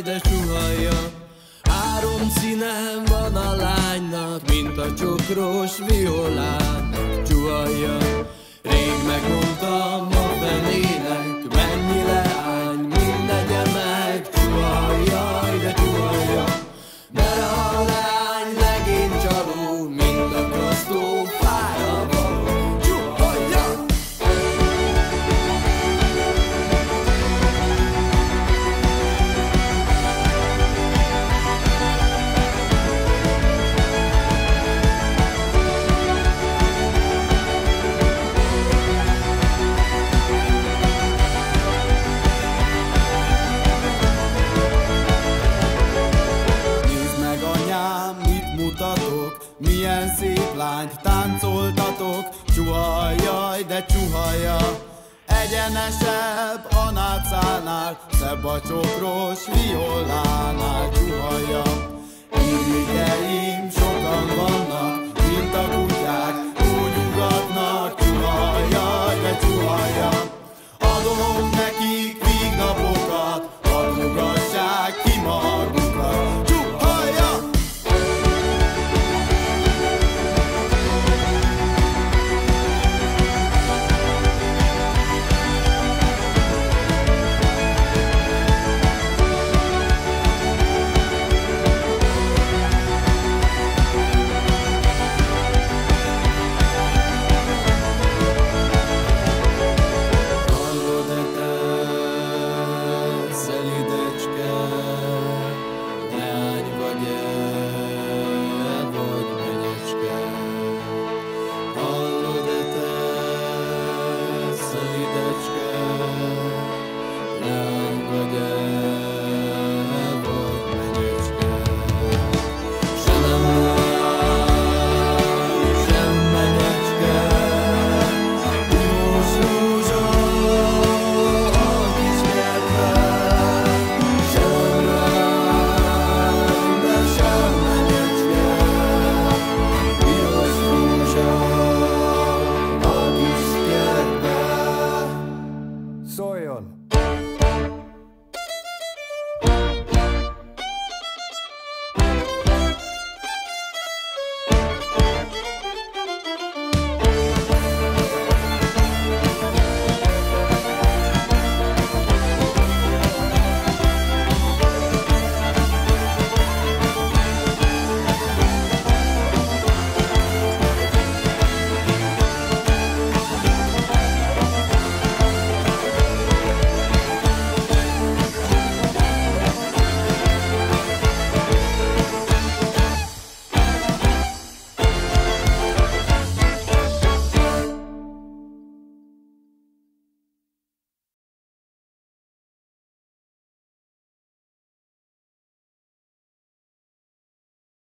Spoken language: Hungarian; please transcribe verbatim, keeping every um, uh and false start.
ide suhallja. Három színem van a lánynak, mint a csokros violán csuhallja. Rég megmondtam a fenének, mennyi leány, mindegye meg csuhallja, ide csuhallja. Mert a leány legény csaló, mint a krasztó fára való, csuhallja. Milyen szép lányt táncoltatok, csuhalljaj, de csuhalja. Egyenesebb a nácánál, szebb a csokros violánál, csuhalja. Irigyei